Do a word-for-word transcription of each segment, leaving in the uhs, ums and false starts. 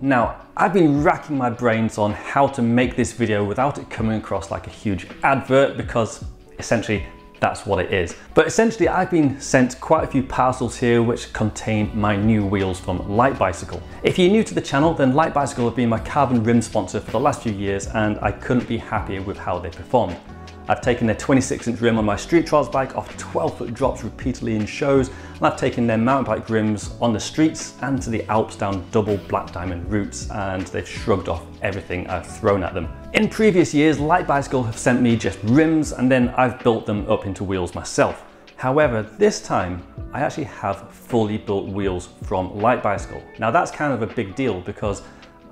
Now, I've been racking my brains on how to make this video without it coming across like a huge advert, because essentially that's what it is. But essentially I've been sent quite a few parcels here which contain my new wheels from Light Bicycle. If you're new to the channel, then Light Bicycle have been my carbon rim sponsor for the last few years and I couldn't be happier with how they performed. I've taken their twenty-six inch rim on my street trials bike off twelve foot drops repeatedly in shows, and I've taken their mountain bike rims on the streets and to the Alps down double black diamond routes, and they've shrugged off everything I've thrown at them. In previous years, Light Bicycle have sent me just rims and then I've built them up into wheels myself. However, this time I actually have fully built wheels from Light Bicycle. Now that's kind of a big deal because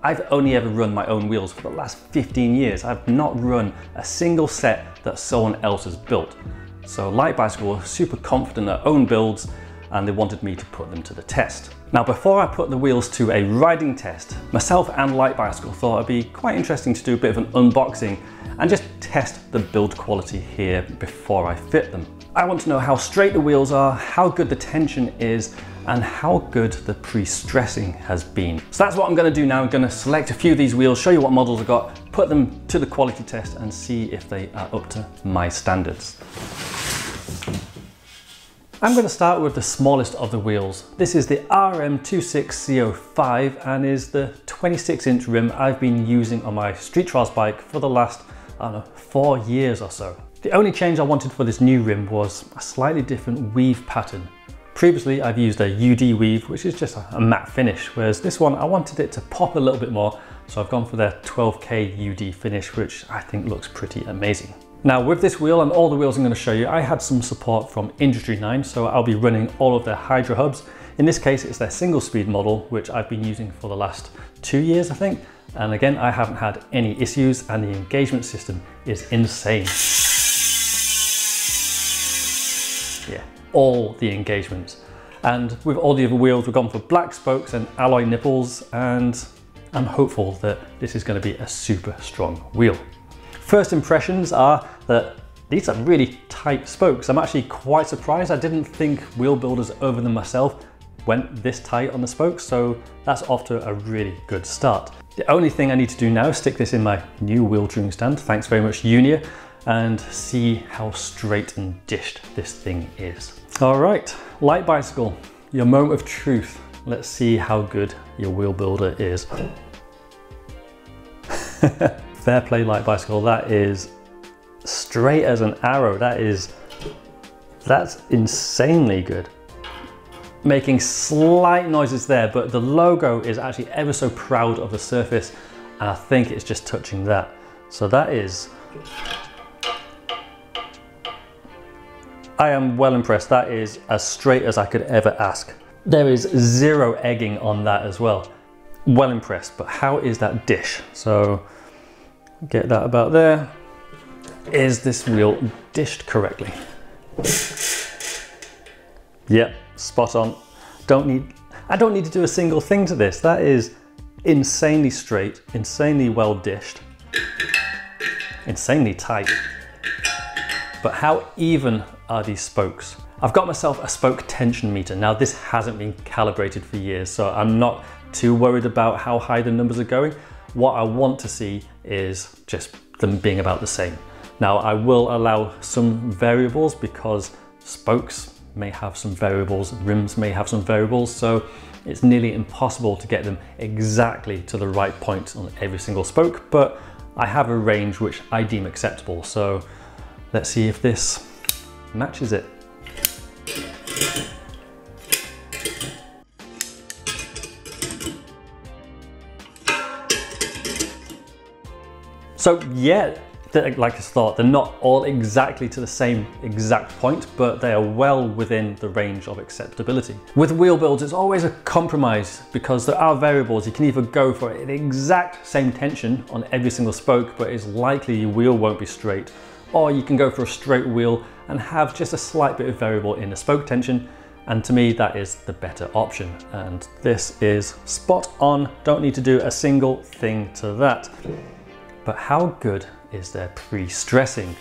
I've only ever run my own wheels for the last fifteen years. I've not run a single set that someone else has built. So Light Bicycle were super confident in their own builds and they wanted me to put them to the test. Now, before I put the wheels to a riding test, myself and Light Bicycle thought it'd be quite interesting to do a bit of an unboxing and just test the build quality here before I fit them. I want to know how straight the wheels are, how good the tension is, and how good the pre-stressing has been. So that's what I'm gonna do now. I'm gonna select a few of these wheels, show you what models I've got, put them to the quality test and see if they are up to my standards. I'm gonna start with the smallest of the wheels. This is the R M twenty-six C oh five and is the twenty-six inch rim I've been using on my street trials bike for the last, I don't know, four years or so. The only change I wanted for this new rim was a slightly different weave pattern. Previously, I've used a U D weave, which is just a matte finish, whereas this one, I wanted it to pop a little bit more, so I've gone for their twelve K U D finish, which I think looks pretty amazing. Now, with this wheel and all the wheels I'm going to show you, I had some support from Industry Nine, so I'll be running all of their Hydra hubs. In this case, it's their single speed model, which I've been using for the last two years, I think. And again, I haven't had any issues, and the engagement system is insane. Yeah. All the engagements. And with all the other wheels, we've gone for black spokes and alloy nipples, and I'm hopeful that this is going to be a super strong wheel. First impressions are that these are really tight spokes. I'm actually quite surprised. I didn't think wheel builders other than myself went this tight on the spokes, so that's off to a really good start. The only thing I need to do now is stick this in my new wheel trimming stand, thanks very much Unia, and see how straight and dished this thing is. All right, Light Bicycle, your moment of truth. Let's see how good your wheel builder is. Fair play, Light Bicycle. That is straight as an arrow. That is, that's insanely good. Making slight noises there, but the logo is actually ever so proud of the surface. And I think it's just touching that. So that is, I am well impressed. That is as straight as I could ever ask. There is zero egging on that as well. Well impressed, but how is that dish? So get that about there. Is this wheel dished correctly? Yep, spot on. Don't need, I don't need to do a single thing to this. That is insanely straight, insanely well dished, insanely tight. But how even are these spokes? I've got myself a spoke tension meter. Now this hasn't been calibrated for years, so I'm not too worried about how high the numbers are going. What I want to see is just them being about the same. Now I will allow some variables because spokes may have some variables, rims may have some variables, so it's nearly impossible to get them exactly to the right point on every single spoke, but I have a range which I deem acceptable. So let's see if this matches it. So yeah, like I thought, they're not all exactly to the same exact point, but they are well within the range of acceptability. With wheel builds, it's always a compromise because there are variables. You can either go for the exact same tension on every single spoke, but it's likely your wheel won't be straight. Or you can go for a straight wheel and have just a slight bit of variable in the spoke tension. And to me, that is the better option. And this is spot on. Don't need to do a single thing to that. But how good is their pre-stressing?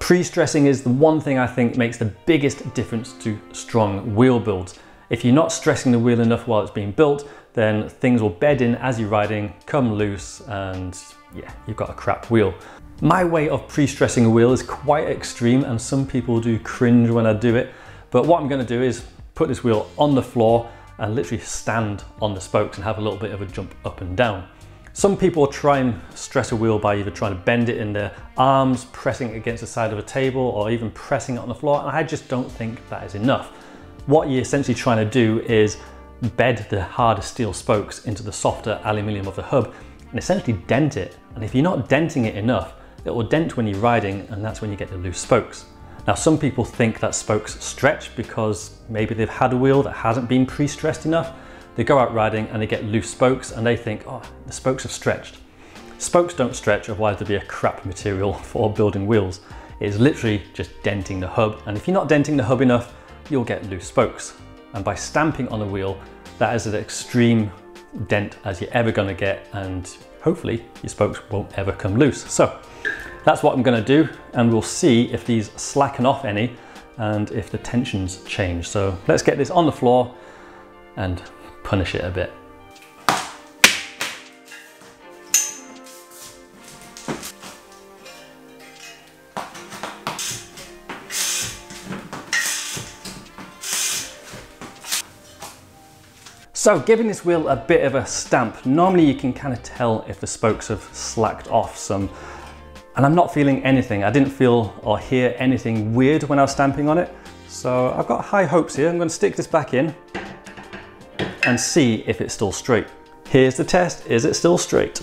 Pre-stressing is the one thing I think makes the biggest difference to strong wheel builds. If you're not stressing the wheel enough while it's being built, then things will bed in as you're riding, come loose, and yeah, you've got a crap wheel. My way of pre-stressing a wheel is quite extreme, and some people do cringe when I do it, but what I'm gonna do is put this wheel on the floor and literally stand on the spokes and have a little bit of a jump up and down. Some people try and stress a wheel by either trying to bend it in their arms, pressing it against the side of a table, or even pressing it on the floor, and I just don't think that is enough. What you're essentially trying to do is bed the harder steel spokes into the softer aluminium of the hub and essentially dent it. And if you're not denting it enough, it will dent when you're riding, and that's when you get the loose spokes. Now, some people think that spokes stretch because maybe they've had a wheel that hasn't been pre-stressed enough. They go out riding and they get loose spokes and they think, oh, the spokes have stretched. Spokes don't stretch, otherwise they'd be a crap material for building wheels. It's literally just denting the hub. And if you're not denting the hub enough, you'll get loose spokes. And by stamping on the wheel, that is an extreme dent as you're ever gonna get, and hopefully your spokes won't ever come loose. So that's what I'm gonna do, and we'll see if these slacken off any and if the tensions change. So let's get this on the floor and punish it a bit. So giving this wheel a bit of a stamp, normally you can kind of tell if the spokes have slacked off some, and I'm not feeling anything. I didn't feel or hear anything weird when I was stamping on it. So I've got high hopes here. I'm going to stick this back in and see if it's still straight. Here's the test. Is it still straight?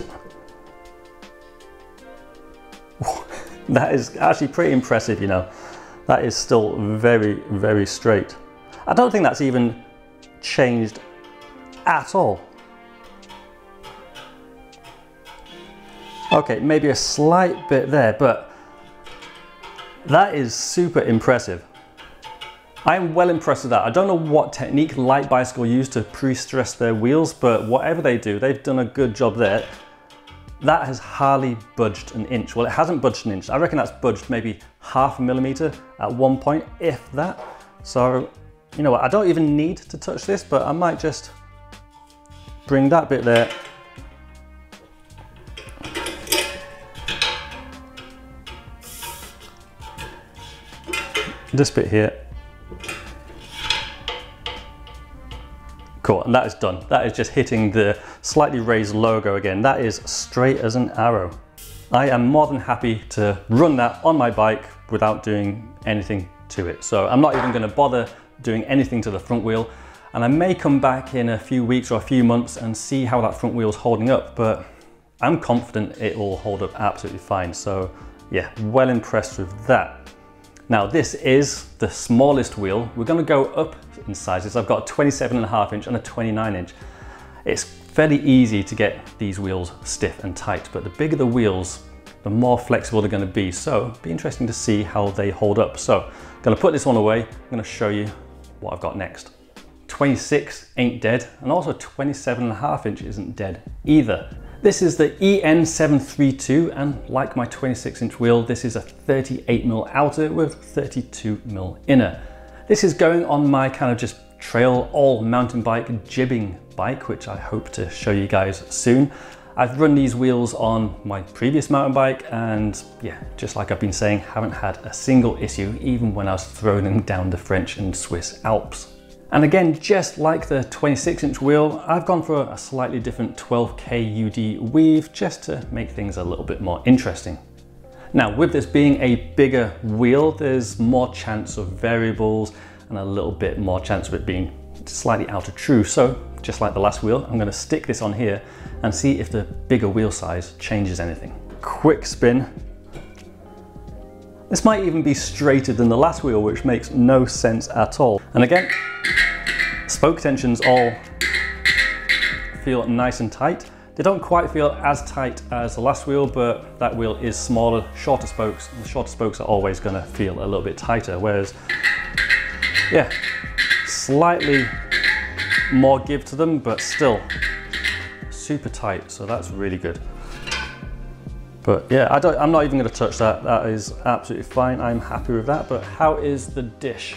That is actually pretty impressive, you know. That is still very, very straight. I don't think that's even changed at all. Okay, maybe a slight bit there, but that is super impressive. I'm well impressed with that. I don't know what technique Light Bicycle used to pre-stress their wheels, but whatever they do, they've done a good job there. That has hardly budged an inch. Well, it hasn't budged an inch. I reckon that's budged maybe half a millimeter at one point, if that. So, you know what, I don't even need to touch this, but I might just bring that bit there. This bit here. Cool, and that is done. That is just hitting the slightly raised logo again. That is straight as an arrow. I am more than happy to run that on my bike without doing anything to it. So I'm not even gonna bother doing anything to the front wheel. And I may come back in a few weeks or a few months and see how that front wheel's holding up, but I'm confident it will hold up absolutely fine. So yeah, well impressed with that. Now this is the smallest wheel. We're gonna go up in sizes. I've got a twenty-seven and a half inch and a twenty-nine inch. It's fairly easy to get these wheels stiff and tight, but the bigger the wheels, the more flexible they're gonna be. So it'll be interesting to see how they hold up. So I'm gonna put this one away. I'm gonna show you what I've got next. twenty-six ain't dead, and also twenty-seven and a half inch isn't dead either. This is the E N seven thirty-two, and like my twenty-six inch wheel, this is a thirty-eight mil outer with thirty-two mil inner. This is going on my kind of just trail all mountain bike jibbing bike, which I hope to show you guys soon. I've run these wheels on my previous mountain bike, and yeah, just like I've been saying, haven't had a single issue, even when I was throwing them down the French and Swiss Alps. And again, just like the twenty-six inch wheel, I've gone for a slightly different twelve K U D weave just to make things a little bit more interesting. Now, with this being a bigger wheel, there's more chance of variables and a little bit more chance of it being slightly out of true. So just like the last wheel, I'm going to stick this on here and see if the bigger wheel size changes anything. Quick spin. This might even be straighter than the last wheel, which makes no sense at all. And again, spoke tensions all feel nice and tight. They don't quite feel as tight as the last wheel, but that wheel is smaller, shorter spokes, and the shorter spokes are always gonna feel a little bit tighter, whereas, yeah, slightly more give to them, but still super tight, so that's really good. But yeah, I don't, I'm not even gonna touch that. That is absolutely fine. I'm happy with that. But how is the dish?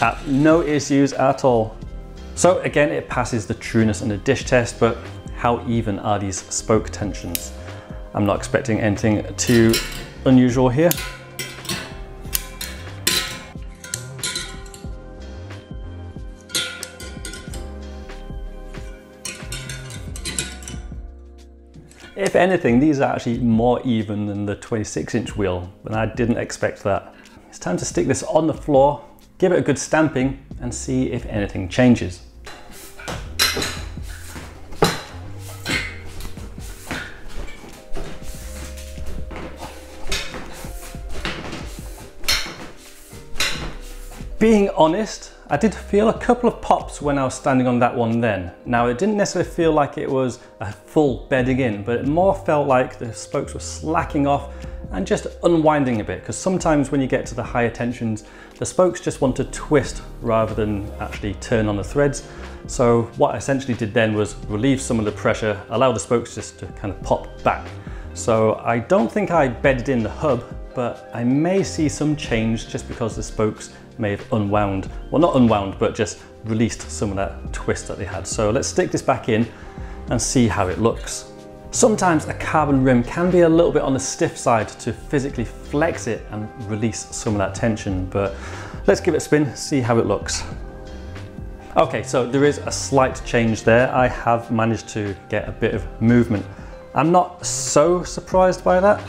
at no issues at all. So again, it passes the trueness and the dish test, but how even are these spoke tensions? I'm not expecting anything too unusual here. If anything, these are actually more even than the twenty-six inch wheel, and I didn't expect that. It's time to stick this on the floor, give it a good stamping, and see if anything changes. Being honest, I did feel a couple of pops when I was standing on that one then. Now, it didn't necessarily feel like it was a full bedding in, but it more felt like the spokes were slacking off and just unwinding a bit, because sometimes when you get to the higher tensions, the spokes just want to twist rather than actually turn on the threads. So what I essentially did then was relieve some of the pressure, allow the spokes just to kind of pop back. So I don't think I bedded in the hub, but I may see some change just because the spokes may have unwound, well not unwound, but just released some of that twist that they had. So let's stick this back in and see how it looks. Sometimes a carbon rim can be a little bit on the stiff side to physically flex it and release some of that tension, but let's give it a spin, see how it looks. Okay, so there is a slight change there. I have managed to get a bit of movement. I'm not so surprised by that.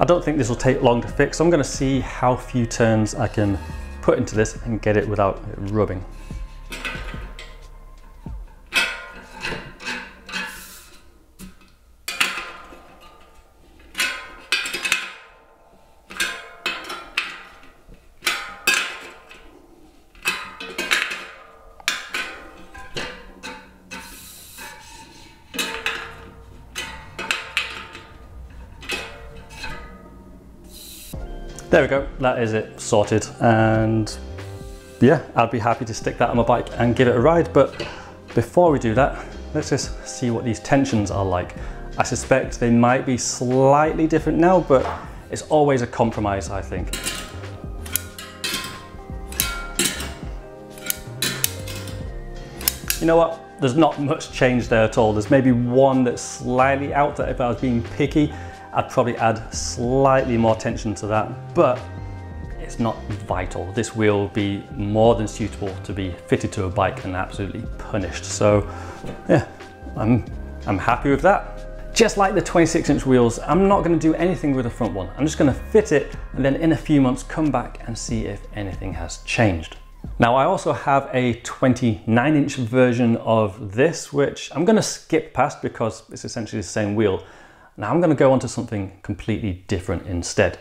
I don't think this will take long to fix. I'm going to see how few turns I can put into this and get it without it rubbing. There we go, that is it sorted, and yeah, I'd be happy to stick that on my bike and give it a ride, but before we do that, let's just see what these tensions are like. I suspect they might be slightly different now, but it's always a compromise, I think. You know what? There's not much change there at all. There's maybe one that's slightly out that if I was being picky, I'd probably add slightly more tension to that, but it's not vital. This wheel will be more than suitable to be fitted to a bike and absolutely punished. So yeah, I'm, I'm happy with that. Just like the twenty-six inch wheels, I'm not gonna do anything with the front one. I'm just gonna fit it and then in a few months come back and see if anything has changed. Now, I also have a twenty-nine inch version of this, which I'm gonna skip past because it's essentially the same wheel. Now I'm going to go on to something completely different instead.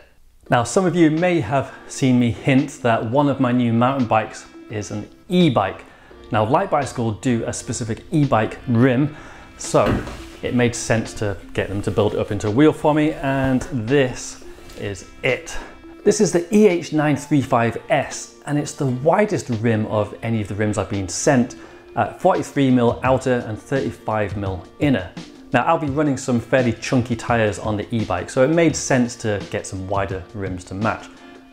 Now, some of you may have seen me hint that one of my new mountain bikes is an e-bike. Now, Light Bicycle do a specific e-bike rim, so it made sense to get them to build it up into a wheel for me, and this is it. This is the E H nine three five S, and it's the widest rim of any of the rims I've been sent at forty-three mil outer and thirty-five mil inner. Now, I'll be running some fairly chunky tires on the e-bike, so it made sense to get some wider rims to match.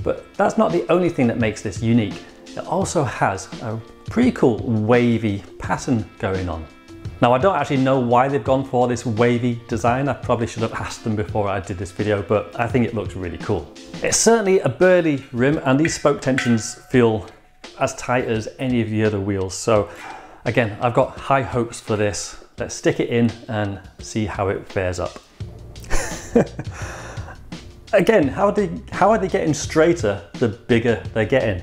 But that's not the only thing that makes this unique. It also has a pretty cool wavy pattern going on. Now, I don't actually know why they've gone for this wavy design. I probably should have asked them before I did this video, but I think it looks really cool. It's certainly a burly rim, and these spoke tensions feel as tight as any of the other wheels. So again, I've got high hopes for this. Let's stick it in and see how it fares up. Again, how, do, how are they getting straighter the bigger they're getting?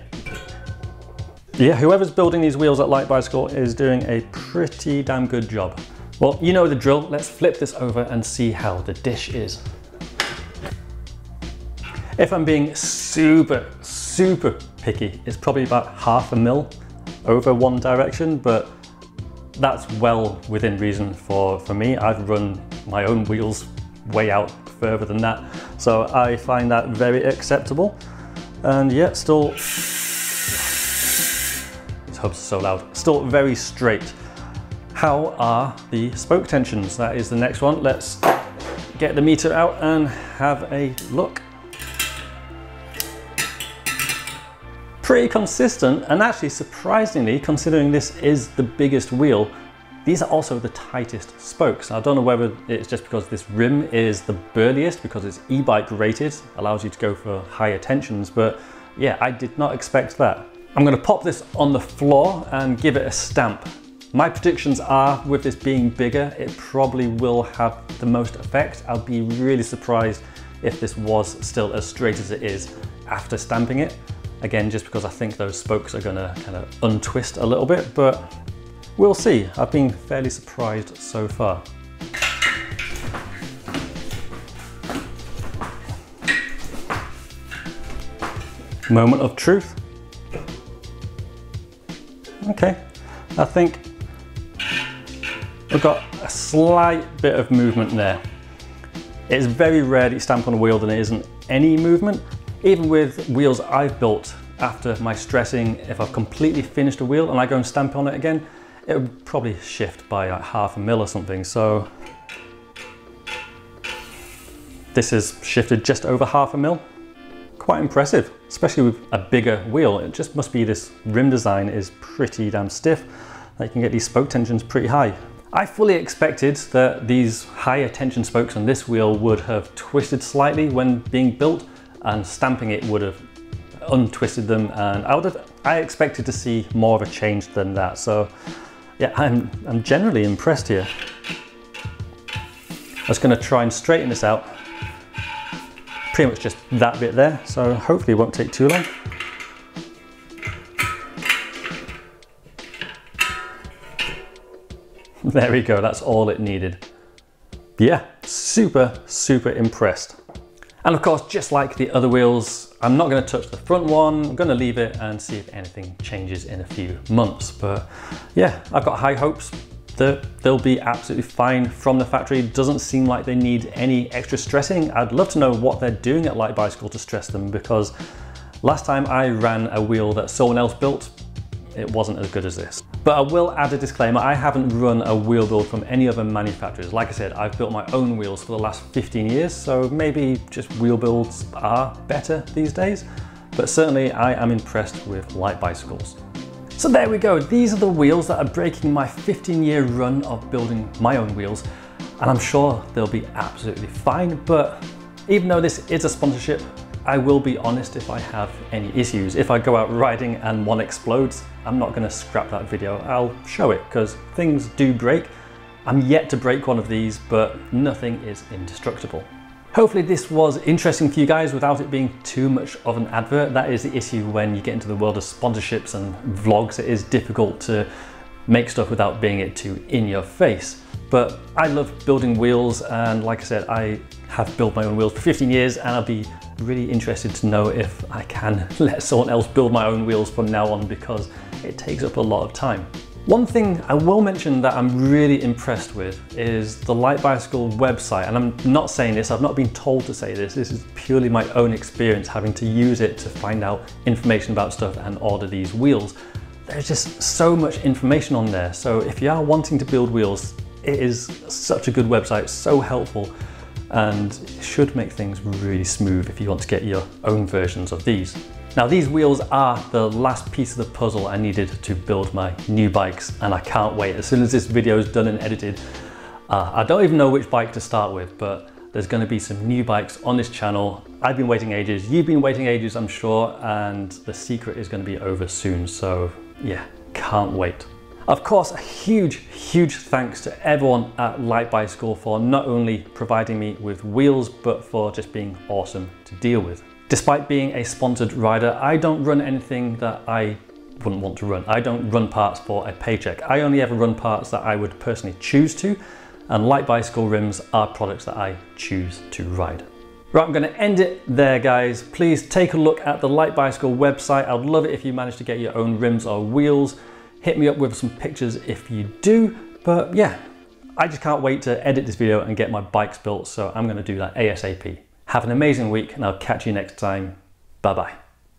Yeah, whoever's building these wheels at Light Bicycle is doing a pretty damn good job. Well, you know the drill. Let's flip this over and see how the dish is. If I'm being super, super picky, it's probably about half a mil over one direction, but that's well within reason for, for me. I've run my own wheels way out further than that, so I find that very acceptable. And yet still, these hubs are so loud, still very straight. How are the spoke tensions? That is the next one. Let's get the meter out and have a look. pretty consistent, and actually surprisingly, considering this is the biggest wheel, these are also the tightest spokes. Now, I don't know whether it's just because this rim is the burliest because it's e-bike rated, allows you to go for higher tensions, but yeah, I did not expect that. I'm gonna pop this on the floor and give it a stamp. My predictions are, with this being bigger, it probably will have the most effect. I'll be really surprised if this was still as straight as it is after stamping it. Again, just because I think those spokes are gonna kind of untwist a little bit, but we'll see. I've been fairly surprised so far. Moment of truth. Okay, I think we've got a slight bit of movement there. It's very rare that you stamp on a wheel and there isn't any movement. Even with wheels I've built, after my stressing, if I've completely finished a wheel and I go and stamp on it again, it would probably shift by like half a mil or something. So this has shifted just over half a mil. Quite impressive, especially with a bigger wheel. It just must be this rim design is pretty damn stiff. You can get these spoke tensions pretty high. I fully expected that these higher tension spokes on this wheel would have twisted slightly when being built, and stamping it would have untwisted them, and I would have, I expected to see more of a change than that. So yeah, I'm, I'm generally impressed here. I'm just gonna try and straighten this out. Pretty much just that bit there, so hopefully it won't take too long. There we go, that's all it needed. Yeah, super, super impressed. And of course, just like the other wheels, I'm not gonna touch the front one. I'm gonna leave it and see if anything changes in a few months. But yeah, I've got high hopes that they'll be absolutely fine from the factory. Doesn't seem like they need any extra stressing. I'd love to know what they're doing at Light Bicycle to stress them, because last time I ran a wheel that someone else built, it wasn't as good as this. But I will add a disclaimer, I haven't run a wheel build from any other manufacturers. Like I said, I've built my own wheels for the last fifteen years, so maybe just wheel builds are better these days. But certainly I am impressed with Light Bicycles. So there we go, these are the wheels that are breaking my fifteen year run of building my own wheels, and I'm sure they'll be absolutely fine. But even though this is a sponsorship, I will be honest if I have any issues. If I go out riding and one explodes, I'm not gonna scrap that video. I'll show it, because things do break. I'm yet to break one of these, but nothing is indestructible. Hopefully this was interesting for you guys without it being too much of an advert. That is the issue when you get into the world of sponsorships and vlogs. It is difficult to make stuff without being it too in your face. But I love building wheels, and like I said, I have built my own wheels for fifteen years, and I'll be really interested to know if I can let someone else build my own wheels from now on, because it takes up a lot of time. One thing I will mention that I'm really impressed with is the Light Bicycle website, and I'm not saying this, I've not been told to say this, this is purely my own experience having to use it to find out information about stuff and order these wheels. There's just so much information on there. So if you are wanting to build wheels, it is such a good website, so helpful, and should make things really smooth if you want to get your own versions of these. Now, these wheels are the last piece of the puzzle I needed to build my new bikes, and I can't wait. As soon as this video is done and edited, uh, I don't even know which bike to start with, but there's gonna be some new bikes on this channel. I've been waiting ages, you've been waiting ages, I'm sure, and the secret is gonna be over soon, so yeah, can't wait. Of course, a huge, huge thanks to everyone at Light Bicycle for not only providing me with wheels, but for just being awesome to deal with. Despite being a sponsored rider, I don't run anything that I wouldn't want to run. I don't run parts for a paycheck. I only ever run parts that I would personally choose to, and Light Bicycle rims are products that I choose to ride. Right, I'm gonna end it there, guys. Please take a look at the Light Bicycle website. I'd love it if you managed to get your own rims or wheels. Hit me up with some pictures if you do. But yeah, I just can't wait to edit this video and get my bikes built, so I'm gonna do that ASAP. Have an amazing week, and I'll catch you next time. Bye-bye.